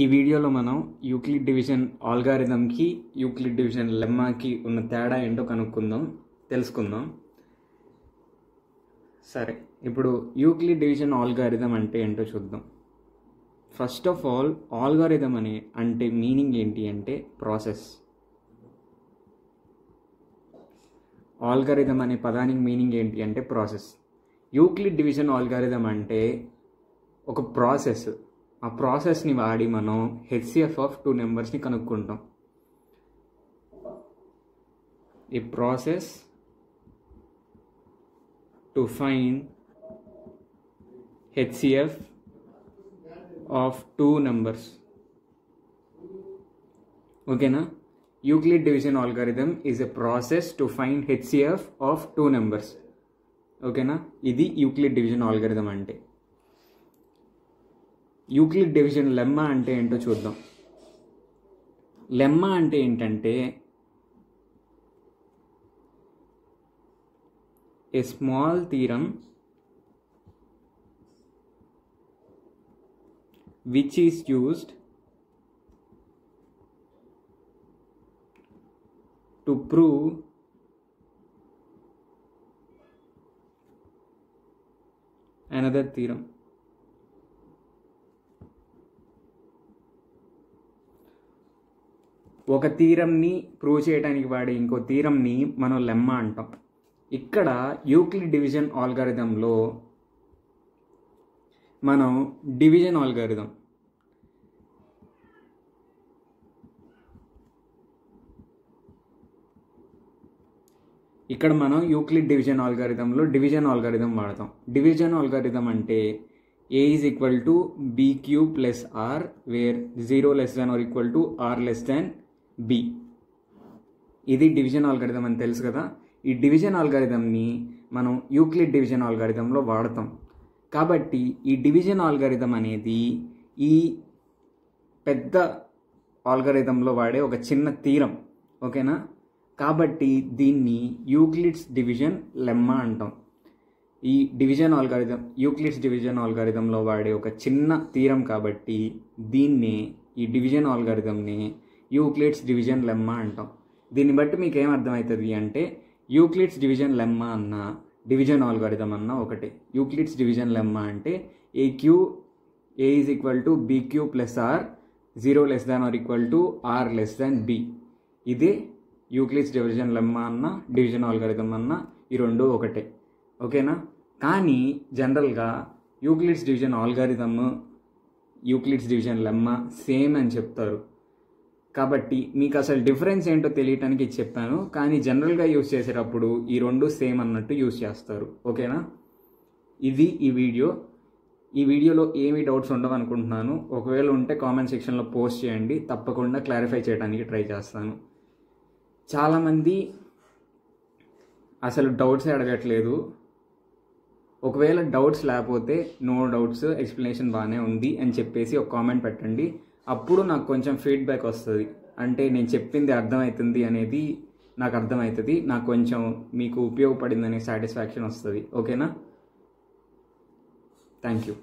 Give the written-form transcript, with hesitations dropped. ఈ వీడియోలో మనం యూక్లిడ్ డివిజన్ ఆల్గారిథంకి యూక్లిడ్ డివిజన్ లెమ్మాకి ఉన్న తేడా ఏంటో తెలుసుకుందాం. సరే, ఇప్పుడు యూక్లిడ్ డివిజన్ ఆల్గారిథం అంటే ఏంటో చూద్దాం. ఫస్ట్ ఆఫ్ ఆల్, ఆల్గారిథం అంటే మీనింగ్ ఏంటి అంటే ప్రాసెస్. ఆల్గారిథం అనే పదానికి మీనింగ్ ఏంటి అంటే ప్రాసెస్. యూక్లిడ్ డివిజన్ ఆల్గారిథం అంటే ఒక ప్రాసెస్. ఆ ప్రాసెస్ని వాడి మనం హెచ్సిఎఫ్ ఆఫ్ టూ నెంబర్స్ని కనుక్కుంటాం. ఈ process to find HCF of two numbers. ఓకేనా? Euclid division algorithm is a process to find HCF of two numbers. Okay na, idi Euclid division algorithm ante. Euclid division lemma ante ento chuddam. Lemma ante entante a small theorem which is used to prove another theorem. ఒక థీరంని prove చేయడానికి వాడే ఇంకో థీరంని మనం lemma అంటాం. ఇక్కడ Euclid division ఆల్గారిథంలో మనం division algorithm ఇక్కడ మనం యూక్లిడ్ డివిజన్ ఆల్గారిథంలో డివిజన్ ఆల్గారిథం వాడతాం. డివిజన్ ఆల్గారిథం అంటే a is equal to b cube plus r, where zero less than r equal to r less than b. ఇది డివిజన్ ఆల్గారిథం అని తెలుసు కదా. ఈ డివిజన్ ఆల్గారిథంని మనం యూక్లిడ్ డివిజన్ ఆల్గారిథంలో వాడతాం. కాబట్టి ఈ డివిజన్ ఆల్గారిథం అనేది ఈ పెద్ద ఆల్గారిథంలో వాడే ఒక చిన్న తీరం. ఓకేనా? కాబట్టి దీన్ని యూక్లిడ్స్ డివిజన్ లెమ్మా అంటాం. ఈ డివిజన్ ఆల్గారిథం యూక్లిడ్స్ డివిజన్ ఆల్గారిథంలో వాడే ఒక చిన్న తీరం కాబట్టి దీన్నే, ఈ డివిజన్ ఆల్గారిథంని యూక్లిడ్స్ డివిజన్ లెమ్మా అంటాం. దీన్ని బట్టి మీకు ఏం అర్థమవుతుంది అంటే యూక్లిడ్స్ డివిజన్ లెమ్మా అన్న డివిజన్ ఆల్గారిథం అన్న ఒకటే. యూక్లిడ్స్ డివిజన్ లెమ్మా అంటే a is equal to b q plus r, zero less than r equal to r less than b. ఇదే యూక్లిడ్స్ డివిజన్ లెమ్మా అన్న డివిజన్ ఆల్గారిథం అన్న, ఈ రెండు ఒకటే. ఓకేనా? కానీ జనరల్గా Euclid's division algorithm, Euclid's division lemma same అని చెప్తారు. కాబట్టి మీకు అసలు డిఫరెన్స్ ఏంటో తెలియటానికి చెప్పాను, కానీ జనరల్గా యూజ్ చేసేటప్పుడు ఈ రెండు సేమ్ అన్నట్టు యూజ్ చేస్తారు. ఓకేనా? ఇది ఈ వీడియో. ఈ వీడియోలో ఏమీ డౌట్స్ ఉండవు అనుకుంటున్నాను. ఒకవేళ ఉంటే కామెంట్ సెక్షన్లో పోస్ట్ చేయండి, తప్పకుండా క్లారిఫై చేయడానికి ట్రై చేస్తాను. చాలామంది అసలు డౌట్సే అడగట్లేదు. ఒకవేళ డౌట్స్ లేకపోతే నో డౌట్స్, ఎక్స్ప్లెనేషన్ బాగానే ఉంది అని చెప్పేసి ఒక కామెంట్ పెట్టండి. అప్పుడు నాకు కొంచెం ఫీడ్బ్యాక్ వస్తుంది, అంటే నేను చెప్పింది అర్థమవుతుంది అనేది నాకు అర్థమవుతుంది, నాకు కొంచెం మీకు ఉపయోగపడింది అనే సాటిస్ఫాక్షన్ వస్తుంది. ఓకేనా? Thank you.